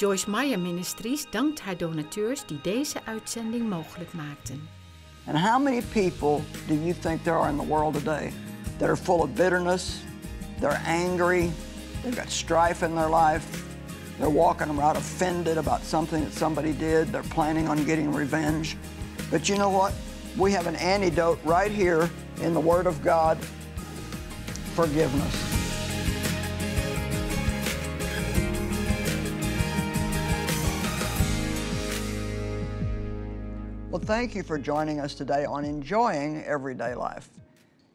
Joyce Meyer Ministries dankt haar donateurs die deze uitzending mogelijk maakten. And how many people do you think there are in the world today that are full of bitterness, they're angry, they've got strife in their life, they're walking around offended about something that somebody did, they're planning on getting revenge. But you know what? We have an antidote right here in the Word of God, forgiveness. Well, thank you for joining us today on Enjoying Everyday Life.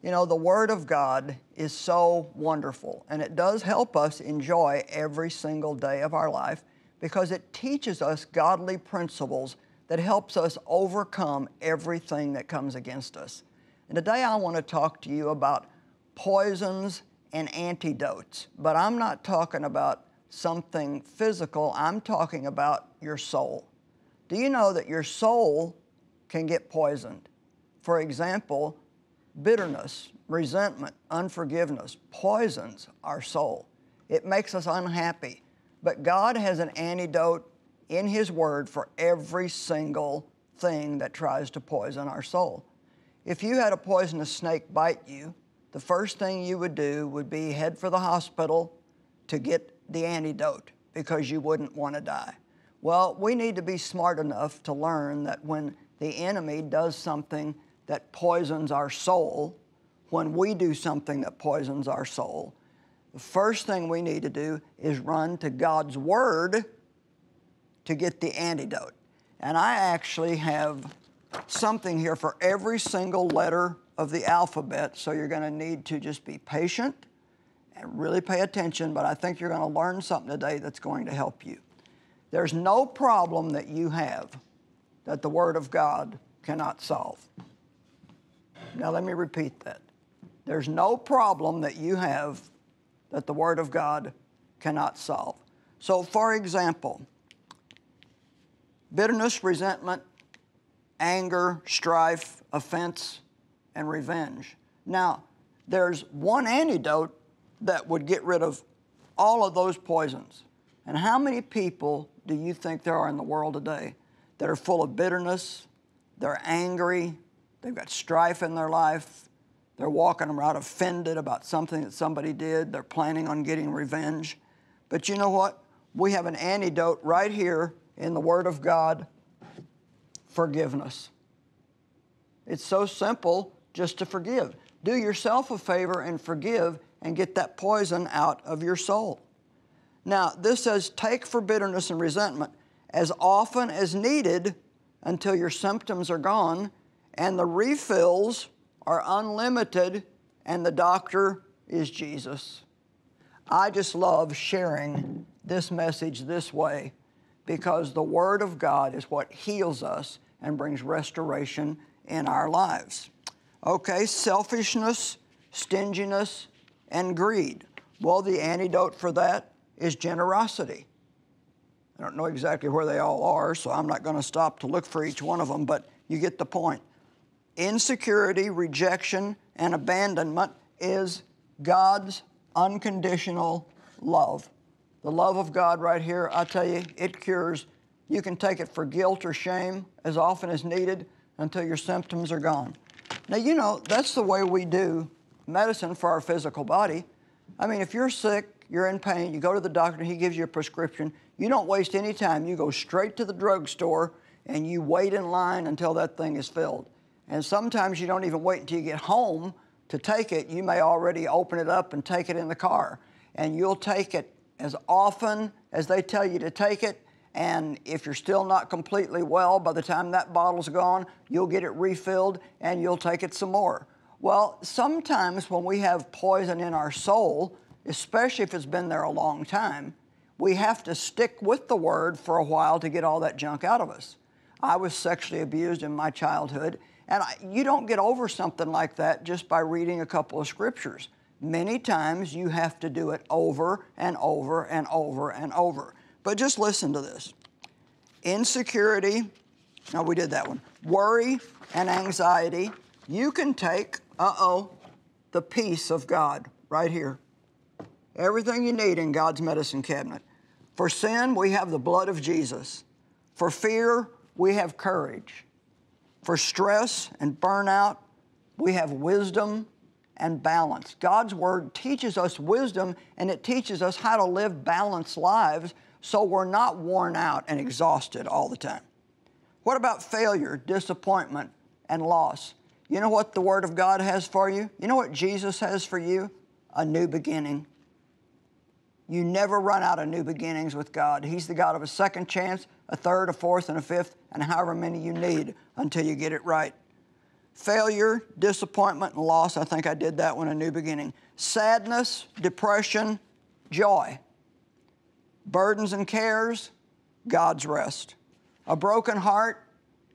You know, the Word of God is so wonderful, and it does help us enjoy every single day of our life because it teaches us godly principles that helps us overcome everything that comes against us. And today I want to talk to you about poisons and antidotes, but I'm not talking about something physical, I'm talking about your soul. Do you know that your soul can get poisoned? For example, bitterness, resentment, unforgiveness poisons our soul. It makes us unhappy. But God has an antidote in His Word for every single thing that tries to poison our soul. If you had a poisonous snake bite you, the first thing you would do would be head for the hospital to get the antidote because you wouldn't want to die. Well, we need to be smart enough to learn that when the enemy does something that poisons our soul, when we do something that poisons our soul, the first thing we need to do is run to God's Word to get the antidote. And I actually have something here for every single letter of the alphabet, so you're going to need to just be patient and really pay attention, but I think you're going to learn something today that's going to help you. There's no problem that you have that the Word of God cannot solve. Now, let me repeat that. There's no problem that you have that the Word of God cannot solve. So, for example, bitterness, resentment, anger, strife, offense, and revenge. Now, there's one antidote that would get rid of all of those poisons. And how many people do you think there are in the world today that are full of bitterness, they're angry, they've got strife in their life, they're walking around offended about something that somebody did, they're planning on getting revenge? But you know what? We have an antidote right here in the Word of God, forgiveness. It's so simple just to forgive. Do yourself a favor and forgive and get that poison out of your soul. Now, this says, take for bitterness and resentment as often as needed until your symptoms are gone and the refills are unlimited and the doctor is Jesus. I just love sharing this message this way because the Word of God is what heals us and brings restoration in our lives. Okay, selfishness, stinginess, and greed. Well, the antidote for that is generosity. I don't know exactly where they all are, so I'm not going to stop to look for each one of them, but you get the point. Insecurity, rejection, and abandonment is God's unconditional love. The love of God right here, I tell you, it cures. You can take it for guilt or shame as often as needed until your symptoms are gone. Now, you know, that's the way we do medicine for our physical body. I mean, if you're sick, you're in pain, you go to the doctor, he gives you a prescription. You don't waste any time. You go straight to the drugstore and you wait in line until that thing is filled. And sometimes you don't even wait until you get home to take it. You may already open it up and take it in the car. And you'll take it as often as they tell you to take it. And if you're still not completely well, by the time that bottle's gone, you'll get it refilled and you'll take it some more. Well, sometimes when we have poison in our soul, especially if it's been there a long time, we have to stick with the Word for a while to get all that junk out of us. I was sexually abused in my childhood, and you don't get over something like that just by reading a couple of scriptures. Many times you have to do it over and over and over and over. But just listen to this. Insecurity, no, we did that one. Worry and anxiety. You can take, the peace of God right here. Everything you need in God's medicine cabinet. For sin, we have the blood of Jesus. For fear, we have courage. For stress and burnout, we have wisdom and balance. God's Word teaches us wisdom, and it teaches us how to live balanced lives so we're not worn out and exhausted all the time. What about failure, disappointment, and loss? You know what the Word of God has for you? You know what Jesus has for you? A new beginning. You never run out of new beginnings with God. He's the God of a second chance, a third, a fourth, and a fifth, and however many you need until you get it right. Failure, disappointment, and loss. I think I did that one, a new beginning. Sadness, depression, joy. Burdens and cares, God's rest. A broken heart,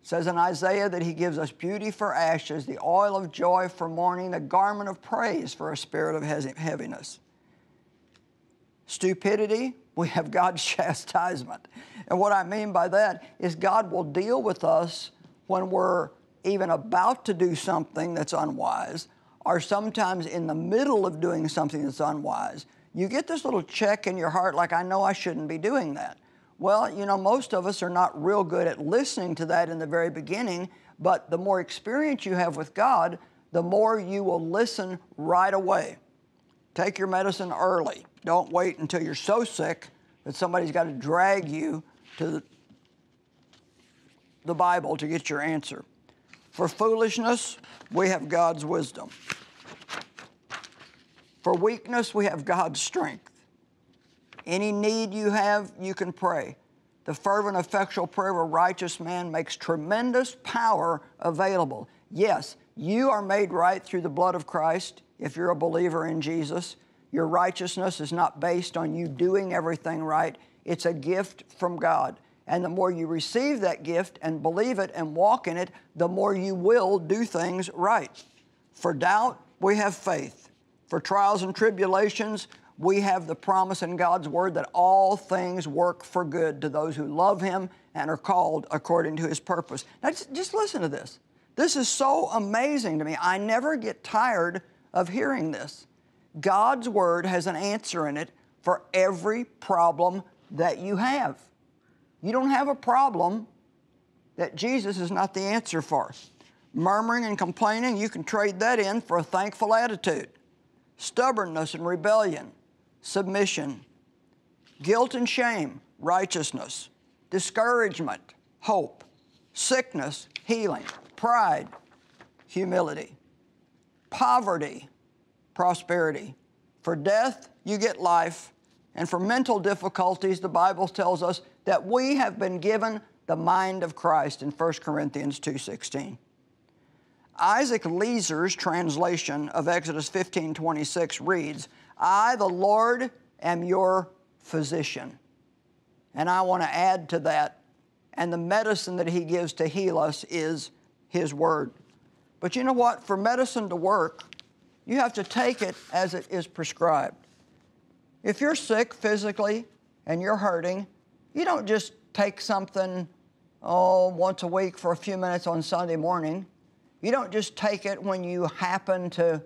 it says in Isaiah that He gives us beauty for ashes, the oil of joy for mourning, the garment of praise for a spirit of heaviness. Stupidity, we have God's chastisement. And what I mean by that is God will deal with us when we're even about to do something that's unwise, or sometimes in the middle of doing something that's unwise. You get this little check in your heart like, I know I shouldn't be doing that. Well, you know, most of us are not real good at listening to that in the very beginning, but the more experience you have with God, the more you will listen right away. Take your medicine early. Don't wait until you're so sick that somebody's got to drag you to the Bible to get your answer. For foolishness, we have God's wisdom. For weakness, we have God's strength. Any need you have, you can pray. The fervent, effectual prayer of a righteous man makes tremendous power available. Yes, you are made right through the blood of Christ if you're a believer in Jesus. Your righteousness is not based on you doing everything right. It's a gift from God. And the more you receive that gift and believe it and walk in it, the more you will do things right. For doubt, we have faith. For trials and tribulations, we have the promise in God's Word that all things work for good to those who love Him and are called according to His purpose. Now, just listen to this. This is so amazing to me. I never get tired of hearing this. God's Word has an answer in it for every problem that you have. You don't have a problem that Jesus is not the answer for. Murmuring and complaining, you can trade that in for a thankful attitude. Stubbornness and rebellion, submission. Guilt and shame, righteousness. Discouragement, hope. Sickness, healing. Pride, humility. Poverty, prosperity. For death, you get life. And for mental difficulties, the Bible tells us that we have been given the mind of Christ in 1 Corinthians 2:16. Isaac Leeser's translation of Exodus 15:26 reads, I, the Lord, am your physician. And I want to add to that, and the medicine that He gives to heal us is His Word. But you know what? For medicine to work, you have to take it as it is prescribed. If you're sick physically and you're hurting, you don't just take something, once a week for a few minutes on Sunday morning. You don't just take it when you happen to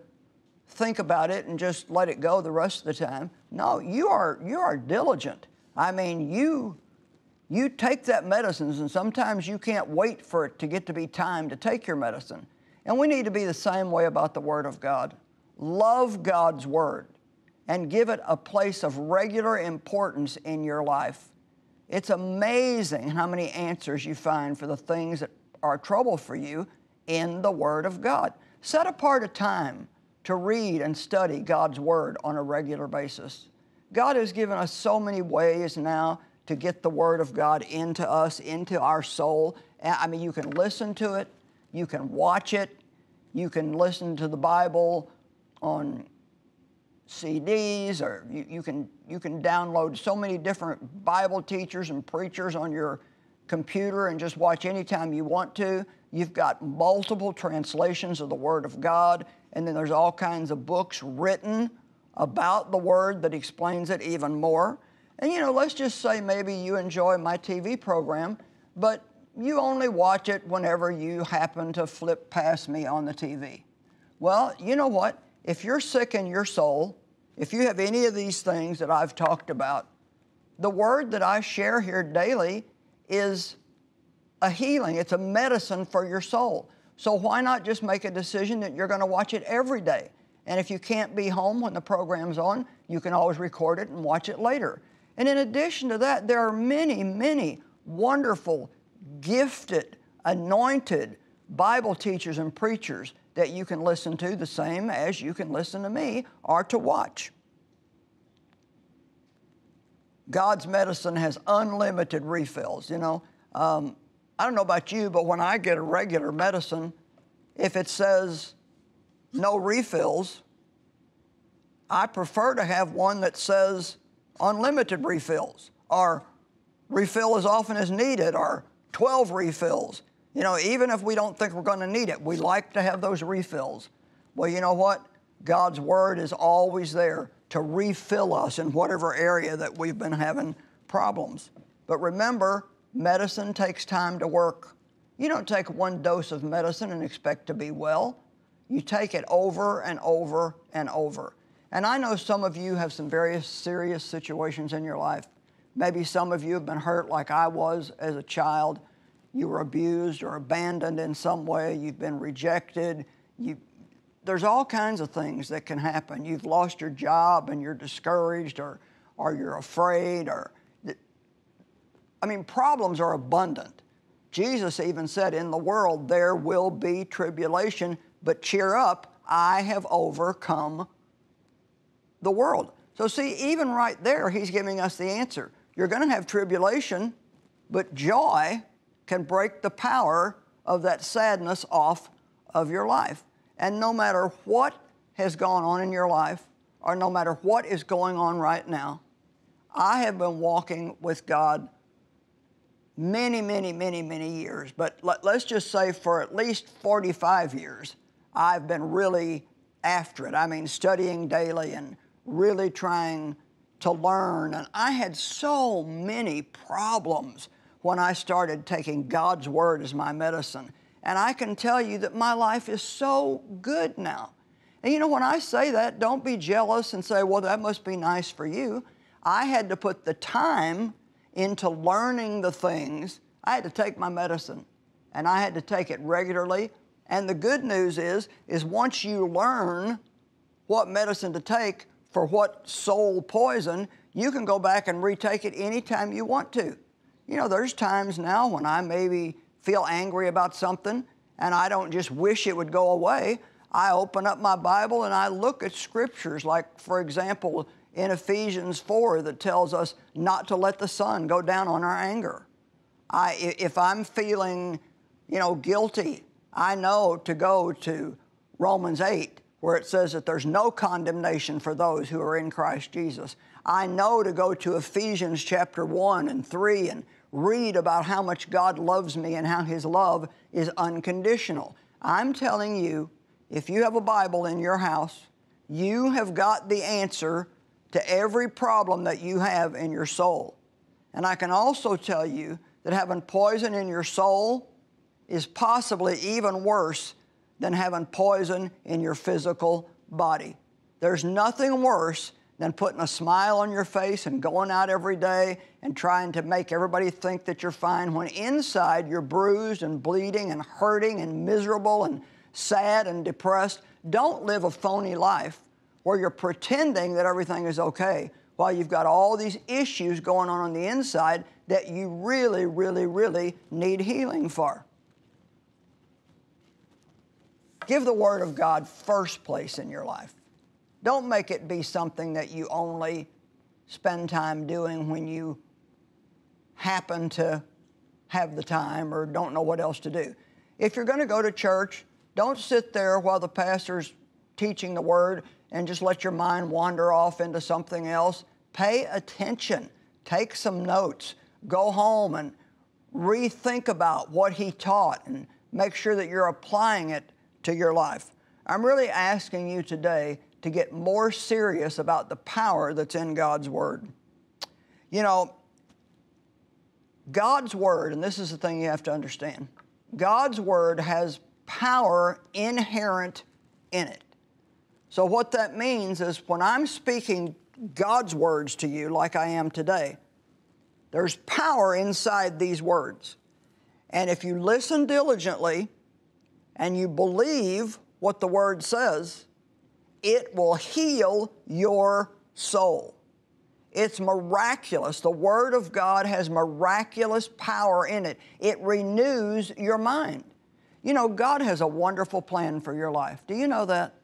think about it and just let it go the rest of the time. No, you are diligent. I mean, you take that medicine, and sometimes you can't wait for it to get to be time to take your medicine. And we need to be the same way about the Word of God. Love God's Word and give it a place of regular importance in your life. It's amazing how many answers you find for the things that are trouble for you in the Word of God. Set apart a time to read and study God's Word on a regular basis. God has given us so many ways now to get the Word of God into us, into our soul. I mean, you can listen to it, you can watch it, you can listen to the Bible on CDs, or you can download so many different Bible teachers and preachers on your computer and just watch anytime you want to. You've got multiple translations of the Word of God, and then there's all kinds of books written about the Word that explains it even more. And you know, let's just say maybe you enjoy my TV program, but you only watch it whenever you happen to flip past me on the TV. Well, you know what? If you're sick in your soul, if you have any of these things that I've talked about, The word that I share here daily is a healing. It's a medicine for your soul. So why not just make a decision that you're going to watch it every day? And if you can't be home when the program's on, you can always record it and watch it later. And in addition to that, there are many, many wonderful, gifted, anointed Bible teachers and preachers that you can listen to, the same as you can listen to me or to watch. God's medicine has unlimited refills, you know. I don't know about you, but when I get a regular medicine, if it says no refills, I prefer to have one that says unlimited refills, or refill as often as needed, or 12 refills. You know, even if we don't think we're going to need it, we like to have those refills. Well, you know what? God's Word is always there to refill us in whatever area that we've been having problems. But remember, medicine takes time to work. You don't take one dose of medicine and expect to be well. You take it over and over and over. And I know some of you have some very serious situations in your life. Maybe some of you have been hurt like I was as a child. You were abused or abandoned in some way. You've been rejected. There's all kinds of things that can happen. You've lost your job and you're discouraged, or you're afraid, or, I mean, problems are abundant. Jesus even said, in the world there will be tribulation, but cheer up, I have overcome the world. So see, even right there, he's giving us the answer. You're going to have tribulation, but joy can break the power of that sadness off of your life. And no matter what has gone on in your life, or no matter what is going on right now, I have been walking with God many, many, many, many years. But let's just say for at least 45 years, I've been really after it. I mean, studying daily and really trying to learn. And I had so many problems when I started taking God's Word as my medicine. And I can tell you that my life is so good now. And you know, when I say that, don't be jealous and say, well, that must be nice for you. I had to put the time into learning the things. I had to take my medicine, and I had to take it regularly. And the good news is once you learn what medicine to take for what soul poison, you can go back and retake it anytime you want to. You know, there's times now when I maybe feel angry about something, and I don't just wish it would go away. I open up my Bible and I look at scriptures, like, for example, in Ephesians 4 that tells us not to let the sun go down on our anger. If I'm feeling, you know, guilty, I know to go to Romans 8 where it says that there's no condemnation for those who are in Christ Jesus. I know to go to Ephesians chapter 1 and 3 and read about how much God loves me and how His love is unconditional. I'm telling you, if you have a Bible in your house, you have got the answer to every problem that you have in your soul. And I can also tell you that having poison in your soul is possibly even worse than having poison in your physical body. There's nothing worse than putting a smile on your face and going out every day and trying to make everybody think that you're fine when inside you're bruised and bleeding and hurting and miserable and sad and depressed. Don't live a phony life where you're pretending that everything is okay while you've got all these issues going on the inside that you really, really, really need healing for. Give the Word of God first place in your life. Don't make it be something that you only spend time doing when you happen to have the time or don't know what else to do. If you're going to go to church, don't sit there while the pastor's teaching the Word and just let your mind wander off into something else. Pay attention. Take some notes. Go home and rethink about what he taught and make sure that you're applying it to your life. I'm really asking you today to get more serious about the power that's in God's Word. You know, God's Word, and this is the thing you have to understand, God's Word has power inherent in it. So what that means is when I'm speaking God's words to you like I am today, There's power inside these words. And if you listen diligently and you believe what the Word says, it will heal your soul. It's miraculous. The Word of God has miraculous power in it. It renews your mind. You know, God has a wonderful plan for your life. Do you know that?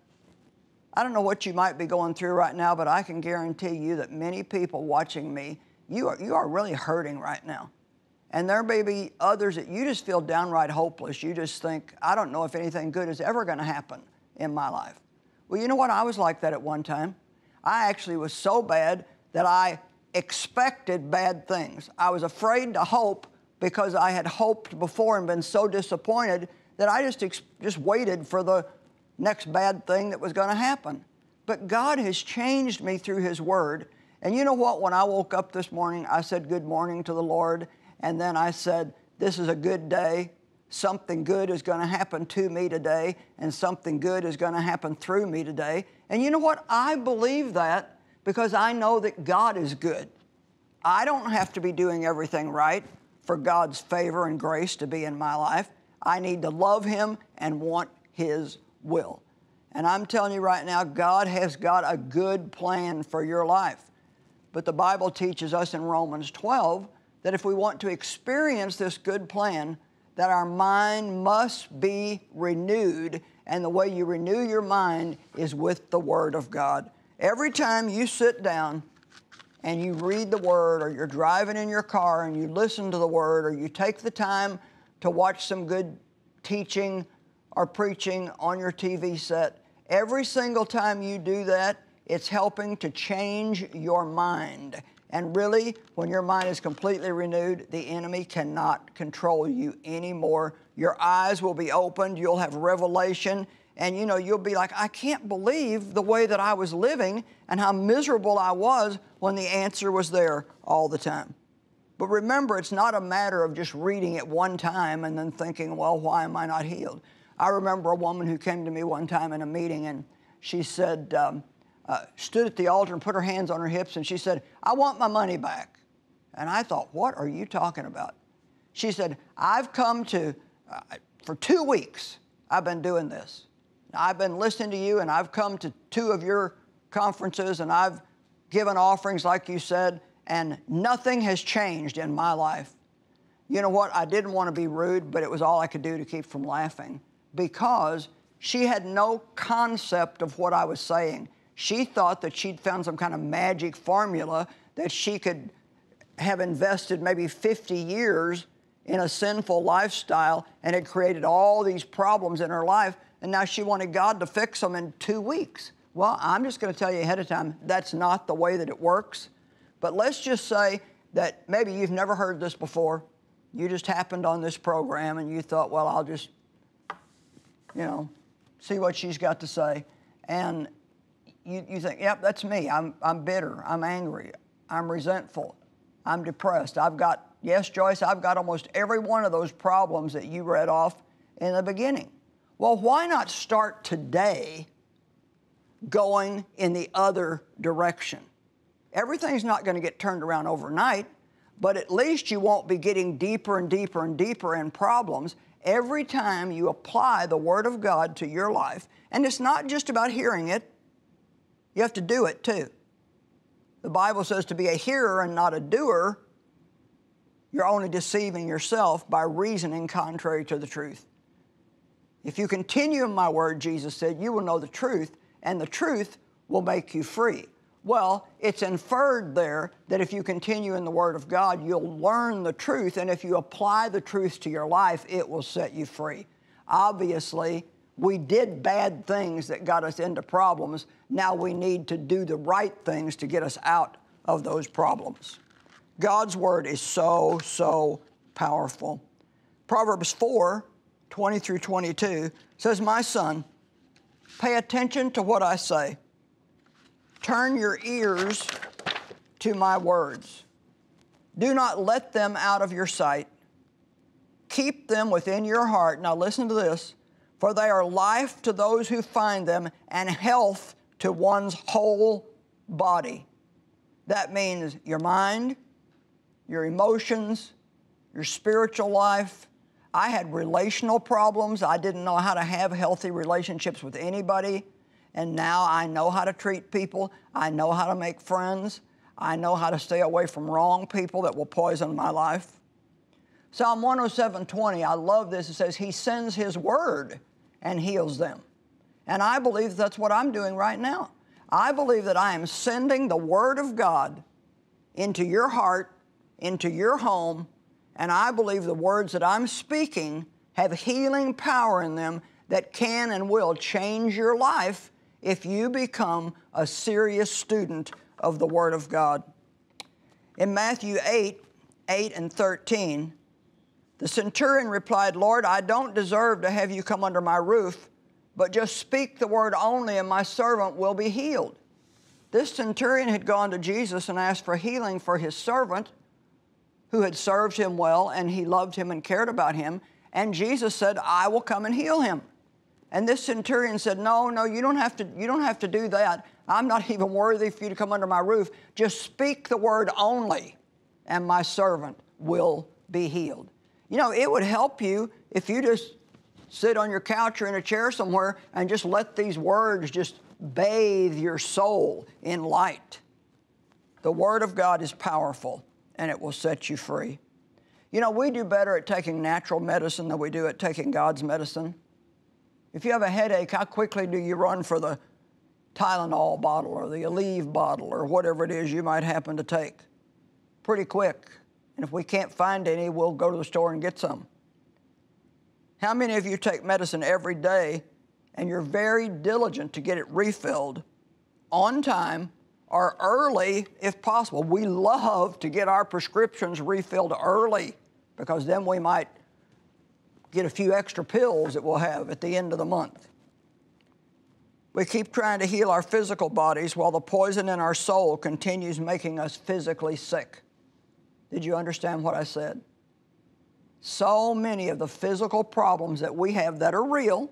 I don't know what you might be going through right now, but I can guarantee you that many people watching me, you are really hurting right now. And there may be others that you just feel downright hopeless. You just think, I don't know if anything good is ever going to happen in my life. Well, you know what? I was like that at one time. I actually was so bad that I expected bad things. I was afraid to hope because I had hoped before and been so disappointed that I just waited for the next bad thing that was going to happen. But God has changed me through His Word. And you know what? When I woke up this morning, I said good morning to the Lord. And then I said, this is a good day. Something good is going to happen to me today. And something good is going to happen through me today. And you know what? I believe that because I know that God is good. I don't have to be doing everything right for God's favor and grace to be in my life. I need to love Him and want His will. And I'm telling you right now, God has got a good plan for your life. But the Bible teaches us in Romans 12 that if we want to experience this good plan, that our mind must be renewed. And the way you renew your mind is with the Word of God. Every time you sit down and you read the Word, or you're driving in your car and you listen to the Word, or you take the time to watch some good teaching or preaching on your TV set, every single time you do that, it's helping to change your mind. And really, when your mind is completely renewed, the enemy cannot control you anymore. Your eyes will be opened. You'll have revelation. And, you know, you'll be like, I can't believe the way that I was living and how miserable I was when the answer was there all the time. But remember, it's not a matter of just reading it one time and then thinking, well, why am I not healed? I remember a woman who came to me one time in a meeting, and she said, stood at the altar and put her hands on her hips, and she said, I want my money back. And I thought, what are you talking about? She said, I've come to, for 2 weeks, I've been doing this. I've been listening to you, and I've come to 2 of your conferences, and I've given offerings like you said, and nothing has changed in my life. You know what? I didn't want to be rude, but it was all I could do to keep from laughing, because she had no concept of what I was saying. She thought that she'd found some kind of magic formula that she could have invested maybe 50 years in a sinful lifestyle and had created all these problems in her life, and now she wanted God to fix them in 2 weeks. Well, I'm just going to tell you ahead of time, that's not the way that it works. But let's just say that maybe you've never heard this before. You just happened on this program and you thought, well, I'll just, you know, see what she's got to say. And you think, yep, that's me. I'm bitter. I'm angry. I'm resentful. I'm depressed. I've got, yes, Joyce, I've got almost every one of those problems that you read off in the beginning. Well, why not start today going in the other direction? Everything's not going to get turned around overnight, but at least you won't be getting deeper and deeper and deeper in problems every time you apply the Word of God to your life. And it's not just about hearing it. You have to do it, too. The Bible says to be a hearer and not a doer, you're only deceiving yourself by reasoning contrary to the truth. If you continue in my Word, Jesus said, you will know the truth, and the truth will make you free. Well, it's inferred there that if you continue in the Word of God, you'll learn the truth, and if you apply the truth to your life, it will set you free. Obviously, we did bad things that got us into problems. Now we need to do the right things to get us out of those problems. God's Word is so, so powerful. Proverbs 4:20-22 says, my son, pay attention to what I say. Turn your ears to my words. Do not let them out of your sight. Keep them within your heart. Now listen to this. For they are life to those who find them and health to one's whole body. That means your mind, your emotions, your spiritual life. I had relational problems. I didn't know how to have healthy relationships with anybody. And now I know how to treat people. I know how to make friends. I know how to stay away from wrong people that will poison my life. Psalm 107:20, I love this. It says, He sends His word and heals them. And I believe that's what I'm doing right now. I believe that I am sending the Word of God into your heart, into your home, and I believe the words that I'm speaking have healing power in them that can and will change your life if you become a serious student of the Word of God. In Matthew 8:8 and 13, the centurion replied, Lord, I don't deserve to have you come under my roof, but just speak the word only, and my servant will be healed. This centurion had gone to Jesus and asked for healing for his servant, who had served him well, and he loved him and cared about him. And Jesus said, I will come and heal him. And this centurion said, no, you don't have to do that. I'm not even worthy for you to come under my roof. Just speak the word only, and my servant will be healed. You know, it would help you if you just sit on your couch or in a chair somewhere and just let these words just bathe your soul in light. The Word of God is powerful, and it will set you free. You know, we do better at taking natural medicine than we do at taking God's medicine. If you have a headache, how quickly do you run for the Tylenol bottle or the Aleve bottle or whatever it is you might happen to take? Pretty quick. And if we can't find any, we'll go to the store and get some. How many of you take medicine every day and you're very diligent to get it refilled on time or early if possible? We love to get our prescriptions refilled early because then we might get a few extra pills that we'll have at the end of the month. We keep trying to heal our physical bodies while the poison in our soul continues making us physically sick. Did you understand what I said? So many of the physical problems that we have that are real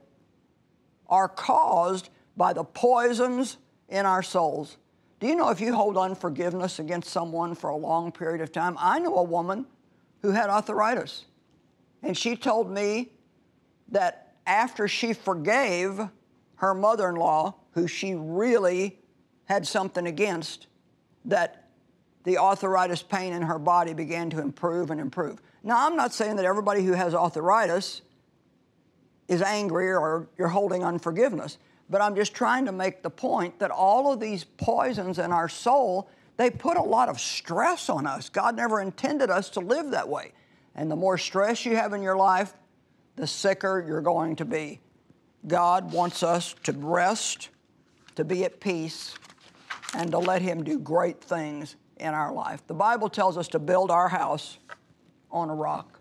are caused by the poisons in our souls. Do you know if you hold unforgiveness against someone for a long period of time? I know a woman who had arthritis, and she told me that after she forgave her mother-in-law, who she really had something against, that the arthritis pain in her body began to improve and improve. Now, I'm not saying that everybody who has arthritis is angry or you're holding unforgiveness, but I'm just trying to make the point that all of these poisons in our soul, they put a lot of stress on us. God never intended us to live that way. And the more stress you have in your life, the sicker you're going to be. God wants us to rest, to be at peace, and to let Him do great things in our life. The Bible tells us to build our house on a rock.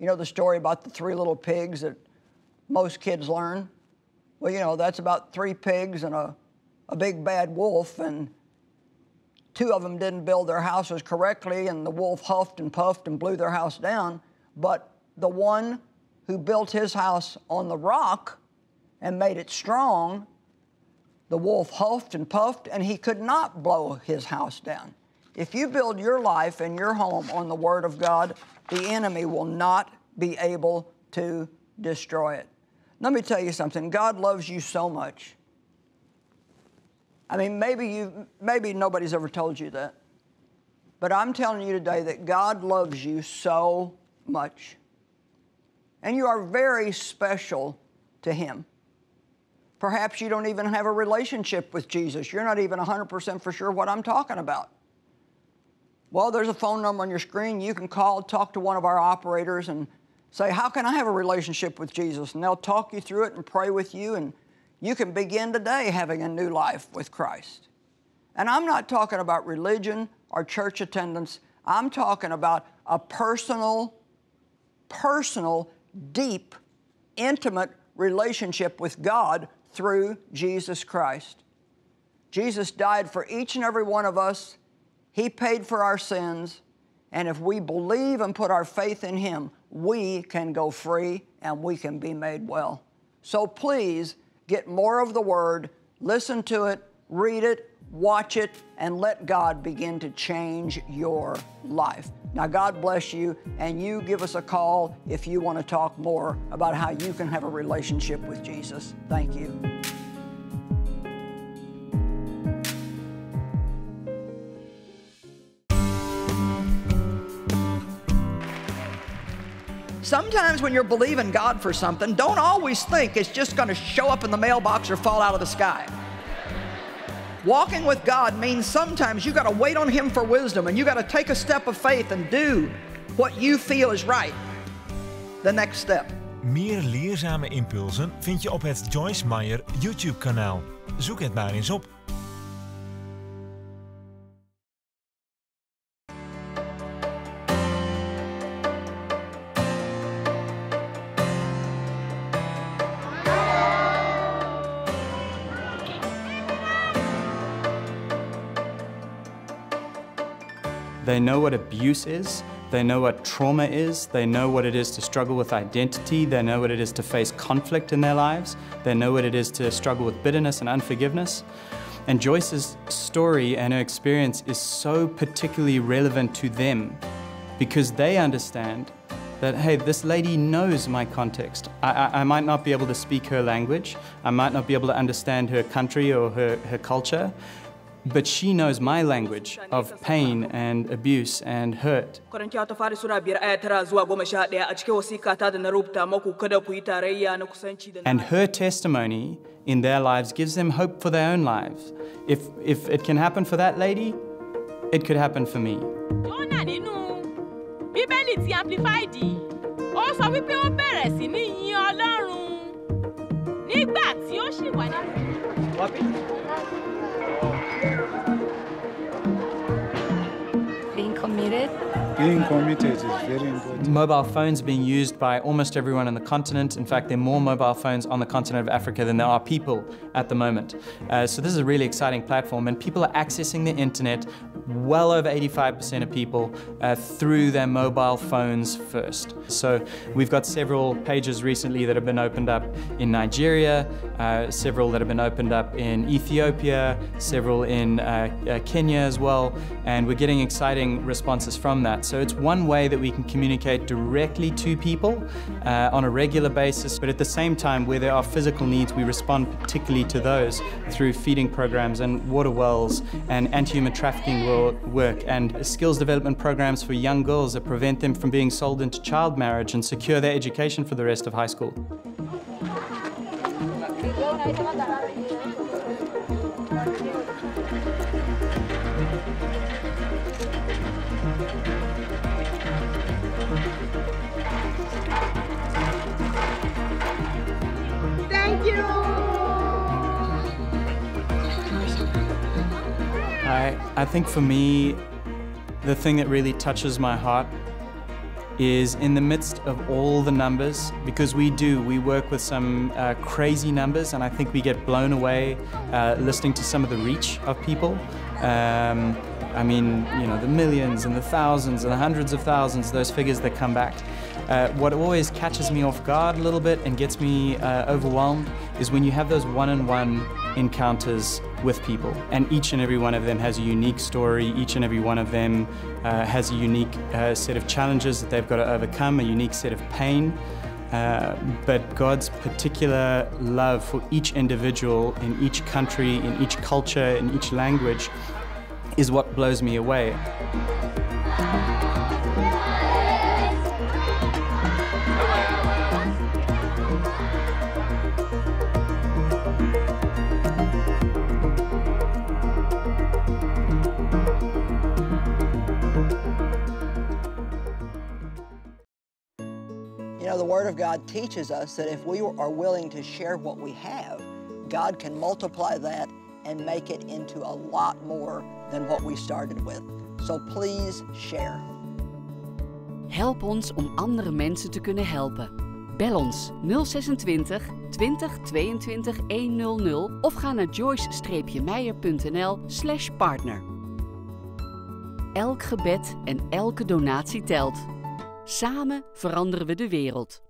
You know the story about the three little pigs that most kids learn? Well, you know, that's about three pigs and a big bad wolf, and two of them didn't build their houses correctly, and the wolf huffed and puffed and blew their house down. But the one who built his house on the rock and made it strong, the wolf huffed and puffed, and he could not blow his house down. If you build your life and your home on the Word of God, the enemy will not be able to destroy it. Let me tell you something. God loves you so much. I mean, maybe nobody's ever told you that. But I'm telling you today that God loves you so much. And you are very special to Him. Perhaps you don't even have a relationship with Jesus. You're not even 100% for sure what I'm talking about. Well, there's a phone number on your screen. You can call, talk to one of our operators and say, how can I have a relationship with Jesus? And they'll talk you through it and pray with you, and you can begin today having a new life with Christ. And I'm not talking about religion or church attendance. I'm talking about a personal, deep, intimate relationship with God through Jesus Christ. Jesus died for each and every one of us. He paid for our sins, and if we believe and put our faith in Him, we can go free and we can be made well. So please get more of the Word, listen to it, read it, watch it, and let God begin to change your life. Now, God bless you, and you give us a call if you want to talk more about how you can have a relationship with Jesus. Thank you. Sometimes when you're believing God for something, don't always think it's just going to show up in the mailbox or fall out of the sky. Walking with God means sometimes you got to wait on Him for wisdom, and you got to take a step of faith and do what you feel is right. The next step. Meer leerzame impulsen vind je op het Joyce Meyer YouTube kanaal. Zoek het maar eens op. They know what abuse is, they know what trauma is, they know what it is to struggle with identity, they know what it is to face conflict in their lives, they know what it is to struggle with bitterness and unforgiveness. And Joyce's story and her experience is so particularly relevant to them because they understand that, hey, this lady knows my context. I might not be able to speak her language, I might not be able to understand her country or her culture, but she knows my language of pain and abuse and hurt. And her testimony in their lives gives them hope for their own lives. If it can happen for that lady, it could happen for me. Being committed is very important. Mobile phones being used by almost everyone on the continent. In fact, there are more mobile phones on the continent of Africa than there are people at the moment. So this is a really exciting platform, and people are accessing the internet, well over 85% of people, through their mobile phones first. So we've got several pages recently that have been opened up in Nigeria, several that have been opened up in Ethiopia, several in Kenya as well, and we're getting exciting responses from that. So it's one way that we can communicate directly to people on a regular basis, but at the same time, where there are physical needs, we respond particularly to those through feeding programs and water wells and anti-human trafficking work and skills development programs for young girls that prevent them from being sold into child marriage and secure their education for the rest of high school. Thank you! I think for me, the thing that really touches my heart is in the midst of all the numbers, because we work with some crazy numbers, and I think we get blown away listening to some of the reach of people. I mean, you know, the millions and the thousands and the hundreds of thousands, those figures that come back. What always catches me off guard a little bit and gets me overwhelmed is when you have those one-on-one encounters with people, and each and every one of them has a unique story, each and every one of them has a unique set of challenges that they've got to overcome, a unique set of pain. But God's particular love for each individual in each country, in each culture, in each language is what blows me away. You know, the Word of God teaches us that if we are willing to share what we have, God can multiply that and make it into a lot more than what we started with. So please share. Help ons om andere mensen te kunnen helpen. Bel ons 026 20 22 100 of ga naar joyce-meyer.nl/partner. Elk gebed en elke donatie telt. Samen veranderen we de wereld.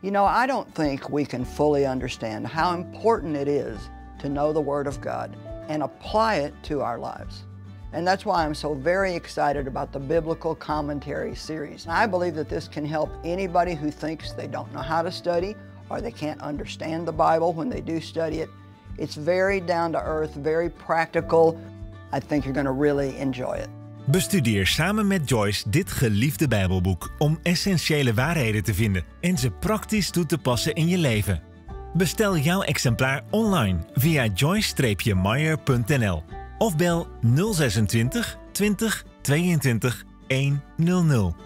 You know, I don't think we can fully understand how important it is to know the Word of God and apply it to our lives. And that's why I'm so very excited about the Biblical Commentary series. I believe that this can help anybody who thinks they don't know how to study or they can't understand the Bible when they do study it. It's very down to earth, very practical. I think you're going to really enjoy it. Bestudeer samen met Joyce dit geliefde Bijbelboek om essentiële waarheden te vinden en ze praktisch toe te passen in je leven. Bestel jouw exemplaar online via joyce-meyer.nl of bel 026 20 22 100.